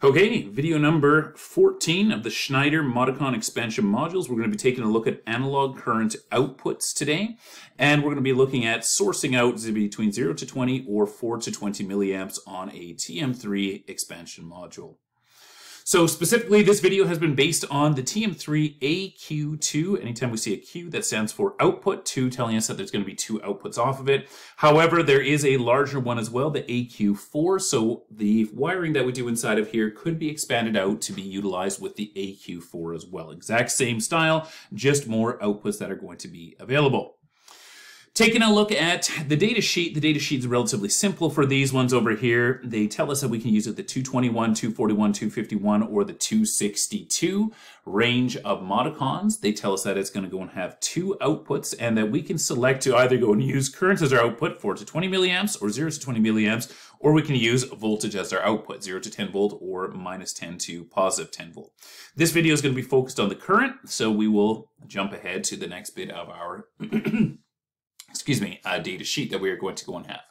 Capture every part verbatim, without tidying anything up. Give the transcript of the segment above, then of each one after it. Okay, video number fourteen of the Schneider Modicon expansion modules. We're going to be taking a look at analog current outputs today, and we're going to be looking at sourcing out between zero to twenty or four to twenty milliamps on a T M three expansion module. So specifically, this video has been based on the T M three A Q two. Anytime we see a Q, that stands for output, two telling us that there's going to be two outputs off of it. However, there is a larger one as well, the A Q four. So the wiring that we do inside of here could be expanded out to be utilized with the A Q four as well. Exact same style, just more outputs that are going to be available. Taking a look at the data sheet, the data sheet is relatively simple for these ones over here. They tell us that we can use it the two twenty-one, two forty-one, two fifty-one, or the two sixty-two range of modicons. They tell us that it's going to go and have two outputs, and that we can select to either go and use currents as our output, four to twenty milliamps, or zero to twenty milliamps, or we can use voltage as our output, zero to ten volt, or minus ten to positive ten volt. This video is going to be focused on the current, so we will jump ahead to the next bit of our excuse me, a data sheet that we are going to go and have.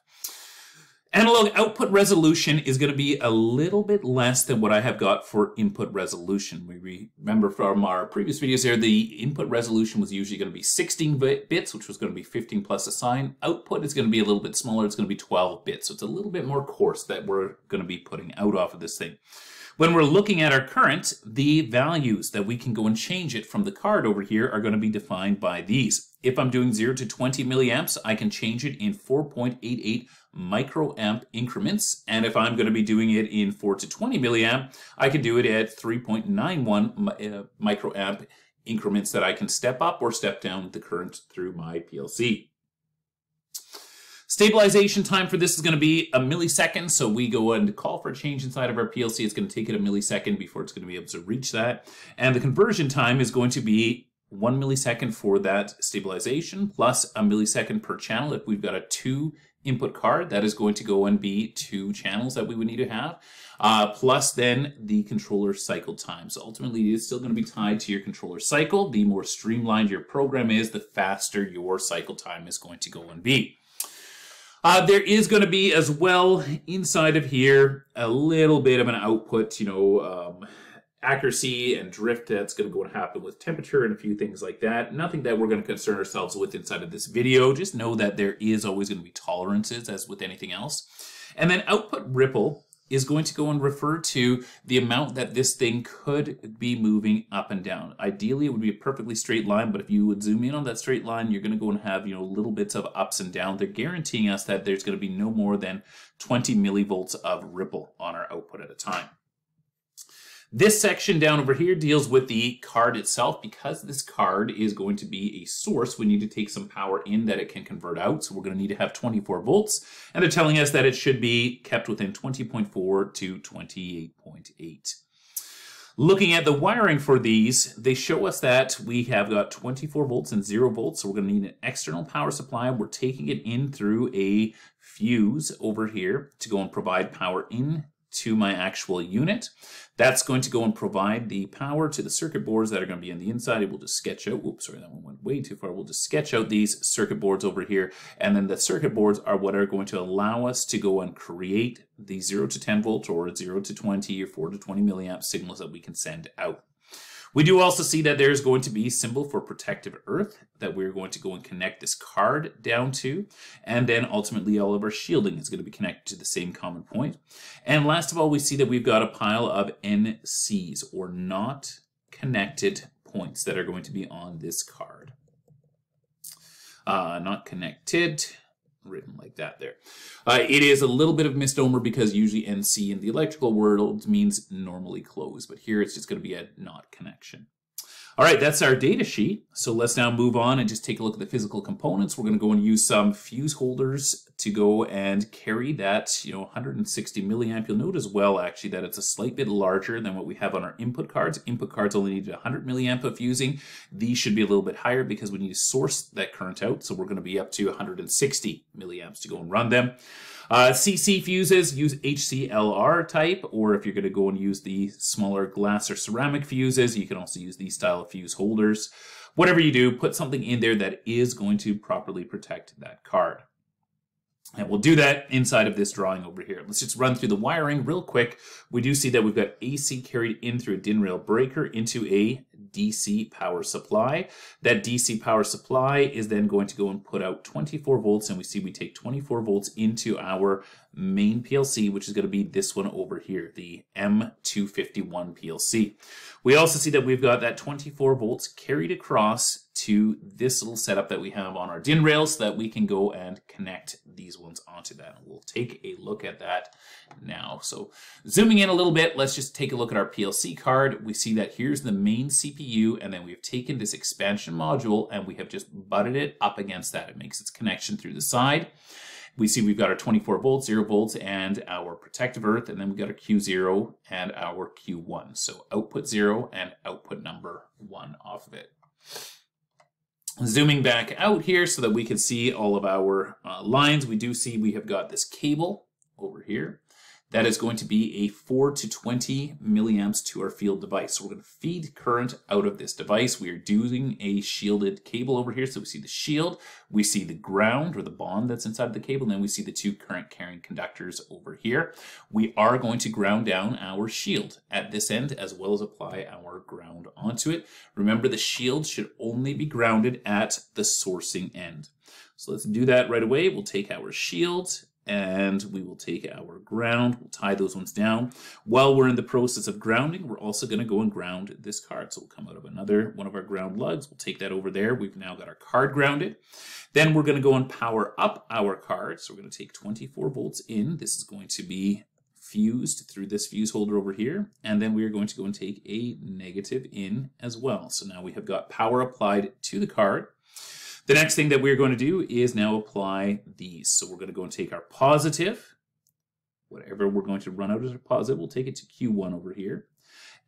Analog output resolution is going to be a little bit less than what I have got for input resolution. We remember from our previous videos here, the input resolution was usually going to be sixteen bits, which was going to be fifteen plus a sign. Output is going to be a little bit smaller. It's going to be twelve bits. So it's a little bit more coarse that we're going to be putting out off of this thing. When we're looking at our current, the values that we can go and change it from the card over here are going to be defined by these. If I'm doing zero to twenty milliamps, I can change it in four point eight eight microamp increments. And if I'm going to be doing it in four to twenty milliamp, I can do it at three point nine one microamp increments that I can step up or step down the current through my P L C. Stabilization time for this is going to be a millisecond, so we go and call for a change inside of our P L C. It's going to take it a millisecond before it's going to be able to reach that. And the conversion time is going to be one millisecond for that stabilization, plus a millisecond per channel. If we've got a two input card, that is going to go and be two channels that we would need to have, uh, plus then the controller cycle time. So ultimately, it is still going to be tied to your controller cycle. The more streamlined your program is, the faster your cycle time is going to go and be. Uh, there is going to be as well inside of here a little bit of an output, you know, um, accuracy and drift that's going to go and happen with temperature and a few things like that. Nothing that we're going to concern ourselves with inside of this video. Just know that there is always going to be tolerances as with anything else. And then output ripple is going to go and refer to the amount that this thing could be moving up and down. Ideally, it would be a perfectly straight line, but if you would zoom in on that straight line, you're going to go and have, you know, little bits of ups and downs. They're guaranteeing us that there's going to be no more than twenty millivolts of ripple on our output at a time. This section down over here deals with the card itself. Because this card is going to be a source, we need to take some power in that it can convert out. So we're going to need to have twenty-four volts. And they're telling us that it should be kept within twenty point four to twenty-eight point eight. Looking at the wiring for these, they show us that we have got twenty-four volts and zero volts, so we're going to need an external power supply. We're taking it in through a fuse over here to go and provide power in to my actual unit. That's going to go and provide the power to the circuit boards that are going to be on the inside. We'll just sketch out, oops, sorry, that one went way too far. We'll just sketch out these circuit boards over here. And then the circuit boards are what are going to allow us to go and create the zero to ten volt or zero to twenty or four to twenty milliamp signals that we can send out. We do also see that there's going to be a symbol for protective earth that we're going to go and connect this card down to. And then ultimately all of our shielding is going to be connected to the same common point. And last of all, we see that we've got a pile of N Cs or not connected points that are going to be on this card. Uh, not connected. Written like that there. Uh, it is a little bit of misnomer because usually N C in the electrical world means normally closed, but here it's just going to be a not connection. All right, that's our data sheet. So let's now move on and just take a look at the physical components. We're going to go and use some fuse holders to go and carry that, you know, one hundred sixty milliamp. You'll note as well, actually, that it's a slight bit larger than what we have on our input cards. Input cards only need one hundred milliamp of fusing. These should be a little bit higher because we need to source that current out. So we're going to be up to one hundred sixty milliamps to go and run them. Uh, C C fuses, use H C L R type, or if you're going to go and use the smaller glass or ceramic fuses, you can also use these style of fuse holders. Whatever you do, put something in there that is going to properly protect that card. And we'll do that inside of this drawing over here. Let's just run through the wiring real quick. We do see that we've got A C carried in through a DIN rail breaker into a D C power supply. That D C power supply is then going to go and put out twenty-four volts, and we see we take twenty-four volts into our main P L C, which is going to be this one over here, the M two fifty-one P L C. We also see that we've got that twenty-four volts carried across to this little setup that we have on our DIN rail so that we can go and connect these ones onto that. We'll take a look at that now. So zooming in a little bit, let's just take a look at our P L C card. We see that here's the main C P U, and then we've taken this expansion module and we have just butted it up against that. It makes its connection through the side. We see we've got our twenty-four volts, zero volts, and our protective earth, and then we've got our Q zero and our Q one. So output zero and output number one off of it. Zooming back out here so that we can see all of our uh, lines, we do see we have got this cable over here. That is going to be a four to twenty milliamps to our field device. So we're going to feed current out of this device. We are doing a shielded cable over here. So we see the shield, we see the ground or the bond that's inside the cable, and then we see the two current carrying conductors over here. We are going to ground down our shield at this end as well as apply our ground onto it. Remember, the shield should only be grounded at the sourcing end. So let's do that right away. We'll take our shield, and we will take our ground, we'll tie those ones down. While we're in the process of grounding, we're also gonna go and ground this card. So we'll come out of another one of our ground lugs, we'll take that over there. We've now got our card grounded. Then we're gonna go and power up our card. So we're gonna take twenty-four volts in. This is going to be fused through this fuse holder over here. And then we are going to go and take a negative in as well. So now we have got power applied to the card. The next thing that we're going to do is now apply these. So we're going to go and take our positive. Whatever we're going to run out as a positive, we'll take it to Q one over here.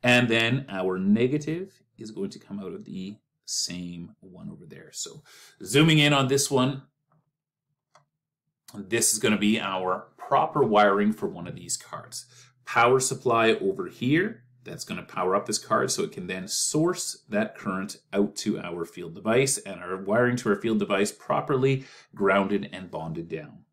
And then our negative is going to come out of the same one over there. So zooming in on this one, this is going to be our proper wiring for one of these cards. Power supply over here. That's going to power up this card so it can then source that current out to our field device, and our wiring to our field device properly grounded and bonded down.